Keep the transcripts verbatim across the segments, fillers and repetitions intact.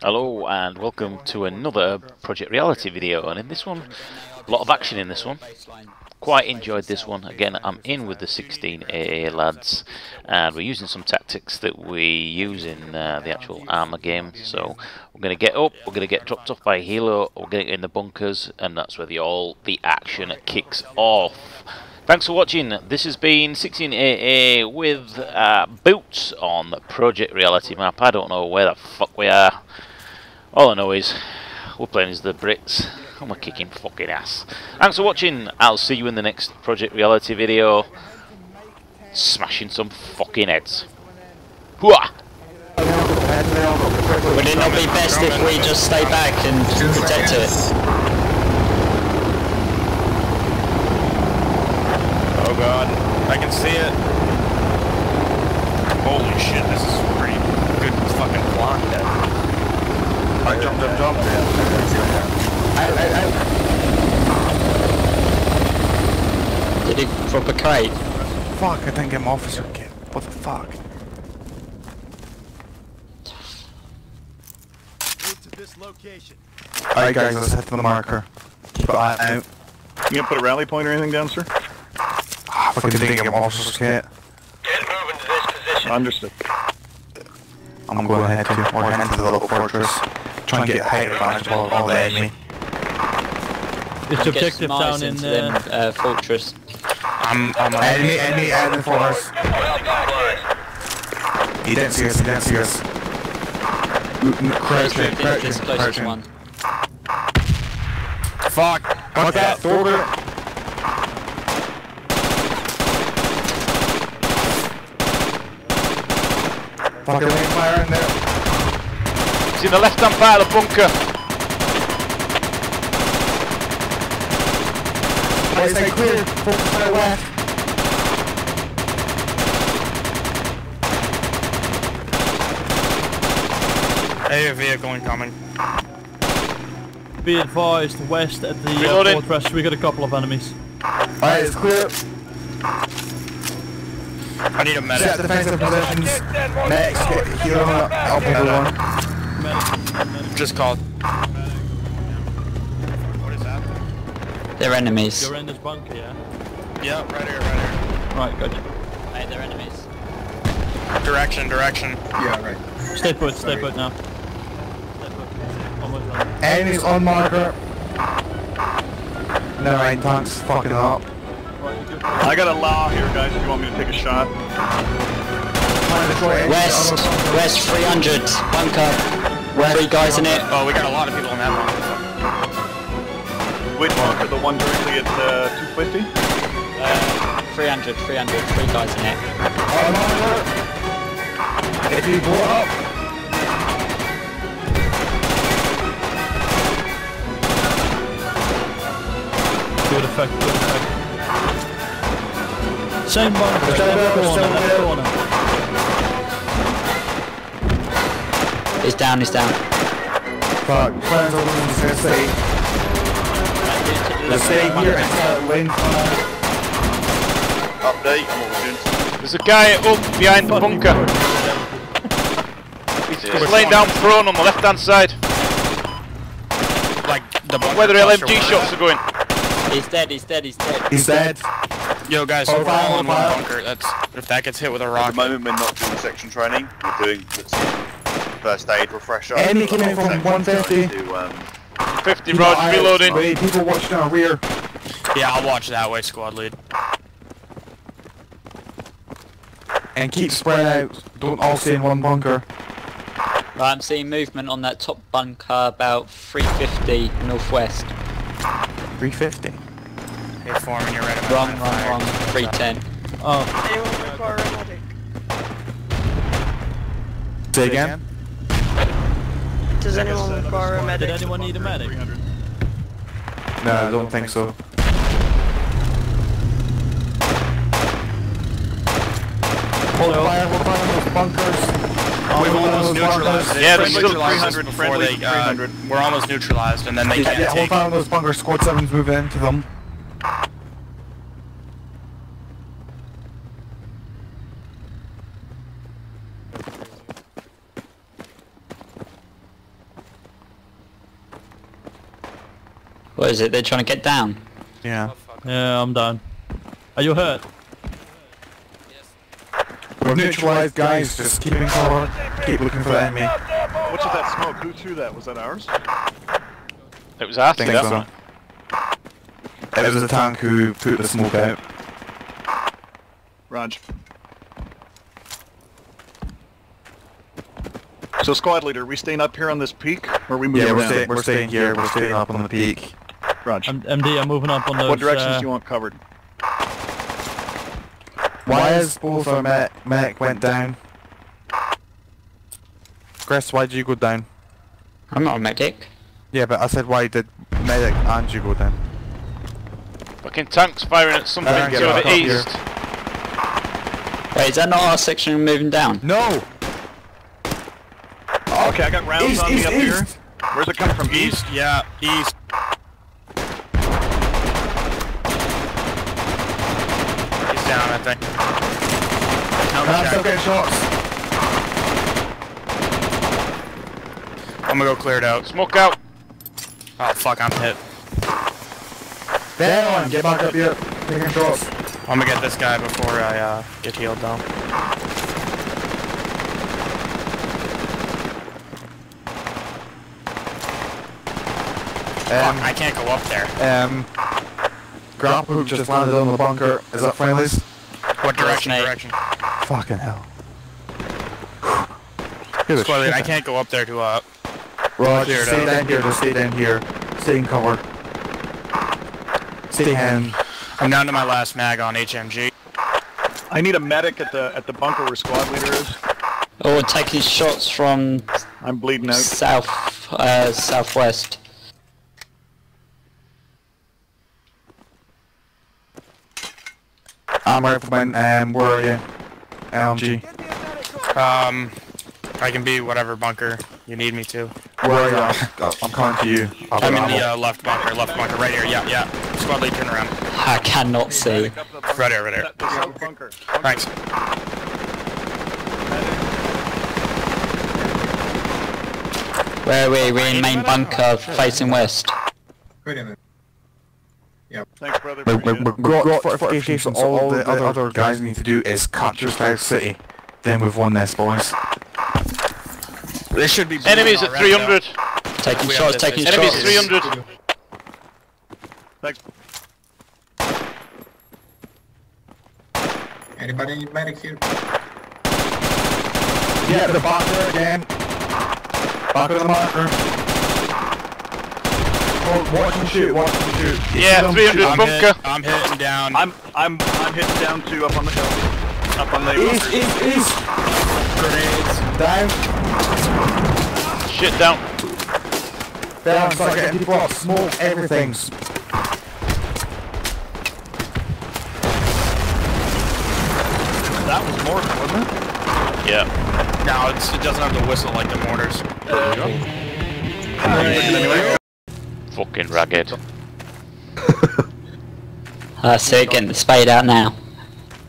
Hello and welcome to another Project Reality video, and in this one, a lot of action in this one. Quite enjoyed this one. Again, I'm in with the sixteen A A lads, and we're using some tactics that we use in uh, the actual Arma game. So we're going to get up, we're going to get dropped off by a healer, we're going to get in the bunkers, and that's where the, all the action kicks off. Thanks for watching. This has been sixteen A A with uh, Boots on the Project Reality map. I don't know where the fuck we are. All I know is we're playing as the Brits. I'm a kicking fucking ass. Thanks for watching. I'll see you in the next Project Reality video. Smashing some fucking heads. Hooah! Would it not be best if we just stay back and protect it? Oh god, I can see it. Holy shit, this is pretty good fucking block there. I jumped up, jumped there. I, I, I. Did he drop a crate? Fuck, I think I'm officer kid. What the fuck? Move to this location. Alright guys, let's hit the marker. Keep an eye out. You gonna put a rally point or anything down, sir? I fucking think I'm also scared. Get moving to this position. Understood. I'm, I'm going ahead to work into the little fortress. Try and get height advantage while all the enemy. It's objective down in the uh, fortress. I'm I'm enemy enemy enemy fortress. He didn't see us. He didn't see us. Crouching, crouching, crouching. Fuck! Fuck that! Thorber! Fucking lane fire in there. He's in the left hand part of the bunker. Why is that clear? Focus on the left. Hey, vehicle incoming. Be advised, west at the uh, fortress, we got a couple of enemies. Alright, it's clear. I need a medic. Set defensive positions. Medics, get heal up. Help everyone. Medic. Just called. What is that? They're enemies. You're in this bunker, yeah? Yeah, right here, right here. Right, gotcha. Hey, they're enemies. Direction, direction. Yeah, right. Stay put, stay put now. Stay put. Almost done. Enemies on marker. No, right, tanks fucking up. I got a law here, guys, if you want me to take a shot. West, west three hundred, bunker, west. Three guys in it. Oh, we got a lot of people in that one. Which bunker, the one directly at uh, two fifty? Uh, three hundred, three hundred, three guys in it. Oh, if you blow up. Good effect, good effect. Same bunker, left corner, left corner. He's down, he's down. Fuck. Plans on Williams, let's see. Let's stay here and start lane. Update, Morgan. There's a guy up behind the bunker. He's just laying down prone on the left hand side. Like, the where the L M G shots are going. He's dead, he's dead, he's dead. He's dead. Yo guys, so we're all in one bunker. That's, if that gets hit with a rock. At the moment we're not doing section training, we're doing first aid refresher. Enemy came in from one fifty. To, um, fifty rods, reloading. Wait, people watch down rear. Yeah, I'll watch that way, squad lead. And keep spread out, don't all stay in one bunker. Right, I'm seeing movement on that top bunker about three fifty northwest. three fifty? Hey, Foreman, you're right about wrong, wrong, wrong. three ten. Oh. Anyone require a medic? Say again? Does anyone require a medic? Did anyone need a medic? No, I don't think so. Hold fire, hold fire on those bunkers. We've almost neutralized. Yeah, they're still three hundred before they, uh, we're almost neutralized and then they can't take. Yeah, hold fire on those bunkers, squad sevens move into them. What is it? They're trying to get down. Yeah. Oh, yeah, I'm down. Are you hurt? Yes. We're neutralized, guys. Just keep in forward. Keep looking for the enemy. What's with that smoke? Who threw that? Was that ours? It was our thing, that one. It was the tank who put the smoke out. Raj. So squad leader, are we staying up here on this peak, or are we moving? Yeah, we're, stay, we're staying here, we're staying up on the peak. Roger. M D, I'm moving up on those... What directions uh, do you want covered? Why is both our mech, mech went down? Chris, why did you go down? I'm not a medic. Yeah, but I said why did medic and you go down? Fucking tanks firing at something uh, to the east. Here. Wait, is that not our section moving down? No! Okay, I got rounds east, on me east, up east. Here. Where's it coming from? East? Yeah, east. He's down, I think. I'm still getting shots. I'm gonna go clear it out. Smoke out. Oh fuck, I'm hit. Ben on, get back up here. Taking shots. I'm gonna get this guy before I uh, get healed down. Um, Fuck, I can't go up there. Um, Grapple Hook just landed on the bunker. Is that friendlies? What direction? Direction. Fucking hell. Squadron, I can't go up there to uh... Roger, stay down here, just stay down here. Stay in cover. Stay in. I'm down to my last mag on H M G. I need a medic at the at the bunker where squad leader is. Oh, we're taking shots from... I'm bleeding out. South, uh, southwest. I'm Rifleman, um, where are you? L M G. Um, I can be whatever bunker you need me to. Where are you? I'm, I'm coming to you. I'll I'm in the uh, left bunker, left bunker, right here, yeah, yeah. Squad lead, turn around. I cannot see. Right here, right here. Thanks. Where are we? We're in main bunker, facing west. Wait a minute. Yeah. Thanks, brother. We've got fortifications, so all the other guys need to do is capture South City. Then we've won this, boys. This should be enemies at three hundred. Taking shots, taking shots. Enemies three hundred. Thanks. Anybody need medics here? Yeah, the bunker again. Back of the bunker. Watch and shoot, watch and shoot. Yeah, three hundred bunker. I'm hitting down. I'm I'm I'm hitting down too, up on the hill. Up on the hill. East, east, east. Grenades. Down. Shit, down. Down, start getting people off. Smoke everything. That was mortar, wasn't it? Yeah. No, it's, it doesn't have to whistle like the mortars. There we go. Hey. Hey. Fucking ragged. I see it getting the spade out now.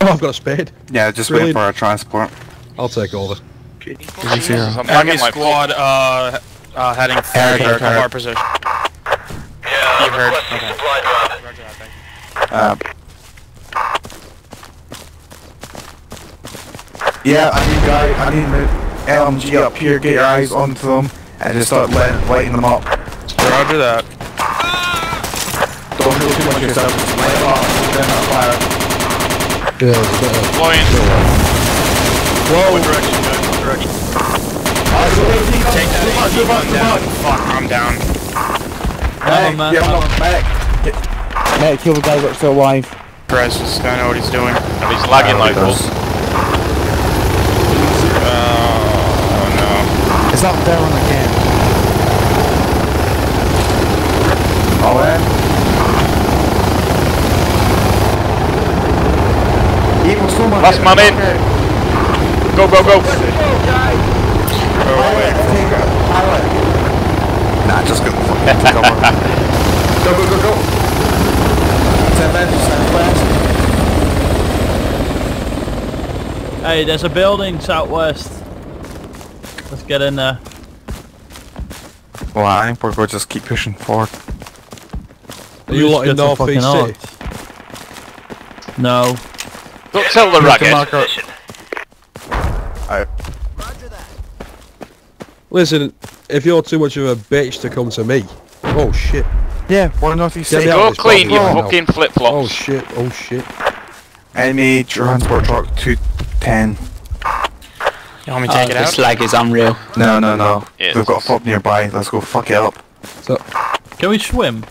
Oh, I've got a spade. Yeah, just really? Waiting for our transport. I'll take over. Enemy squad uh, uh, heading for our position. Yeah, you've heard. Okay. Roger, I think. Uh, yeah, I need guy. I need the L M G up here. Get your eyes onto them and just start letting, lighting them up. Roger that. Don't do too much yourself, just light it off, then I'll fire. Yeah, Flying. Whoa. What direction, guys? What direction? Take that. Move on, move on. Fuck, I'm down. Hey, man. Get on back. Mate, kill the guys that's still alive. Perez just don't know what he's doing. And he's lagging like us. Oh, no. It's up there on the game. All in. That's my man. Go, go, go. Go away. Nah, just go. Go, go, go, go. Hey, there's a building southwest. Let's get in there. Well, I think we're going to just keep pushing forward. Are you lot in North East City? No. Don't tell the racket. Alright. Listen, if you're too much of a bitch to come to me. Oh shit. Yeah, why North East City? Go clean your fucking flip flops. Oh shit, oh shit. Enemy transport truck two ten. You want me to take uh, it out? This lag is unreal. No, no, no. Yes. We've got a fob nearby. Let's go fuck it up. So, can we swim?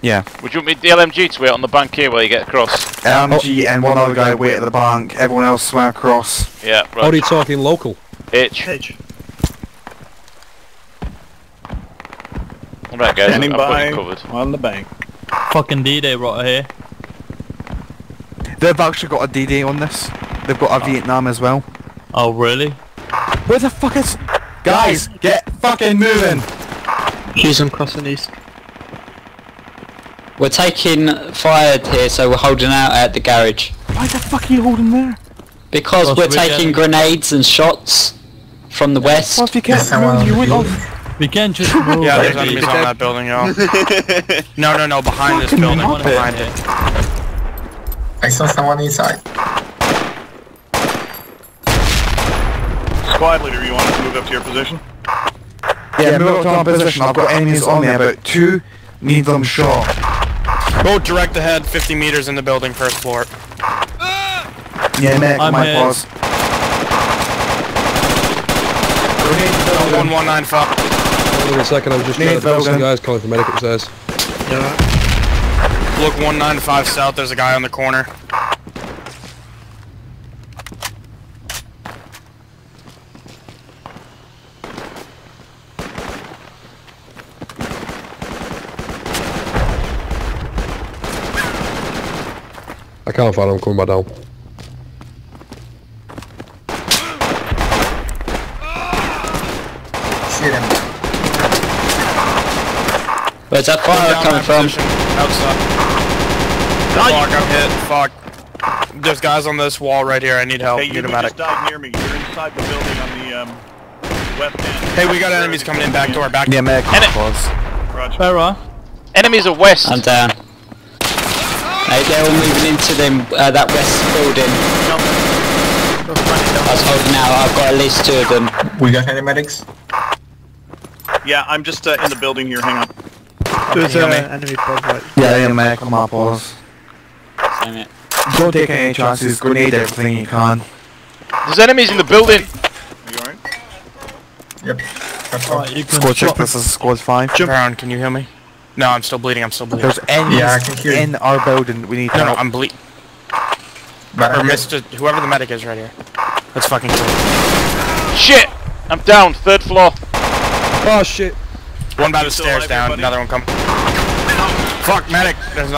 Yeah. Would you want me the L M G to wait on the bank here while you get across? L M G oh. and one other guy wait at the bank. Everyone else swam across. Yeah. Right. How are you talking local? H. H. All right, guys. Standing by on the bank. Fucking D-Day right here. They've actually got a D-Day on this. They've got a oh. Vietnam as well. Oh really? Where the fuck is? Guys, get fucking moving! Jeez, I'm crossing east. We're taking fire here, so we're holding out at the garage. Why the fuck are you holding there? Because we're taking grenades and shots from the west. Well, if you can't move, you would off. We can just move. Yeah, there's enemies on that building, y'all. No, no, no, behind this building. Behind it. I saw someone inside. Squad leader, you want to move up to your position? Yeah, move up to our position. I've got enemies on there, but two need them shot. Go direct ahead, fifty meters in the building, first floor. Yeah, mech, my boss. one one nine five. Hold on a second, I'm just trying to find some guys calling for medic upstairs. Yeah. Look, one nine five south, there's a guy on the corner. I can't find him, coming back down. Shoot him. Where's that fire coming from? Outside. Fuck, I'm hit, fuck. There's guys on this wall right here, I need help. Hey, you just died near me, you're inside the building on the um, west end. Hey, we got enemies coming in, back door, back door. Yeah, man, Roger. Where enemies are west. I'm down. Hey, they're all moving into them, uh, that west building. No. I was holding out, I've got at least two of them. We got any medics? Yeah, I'm just uh, in the building here, hang on. There's an uh, enemy pod right. Yeah, yeah, medic on my balls. Don't take any chances, grenade everything you can. There's enemies in the building! Are you alright? Yep. Right, you can squad check, this is squad five. Jump around, can you hear me? No, I'm still bleeding, I'm still bleeding. There's enemies yeah, I can hear in you. Our building, we need no, help. No, I'm bleeding. Or Mister whoever the medic is right here. Let's fucking kill him. Shit! I'm down, third floor. Oh shit. One by the stairs alive, down, everybody? Another one coming. Fuck, medic! There's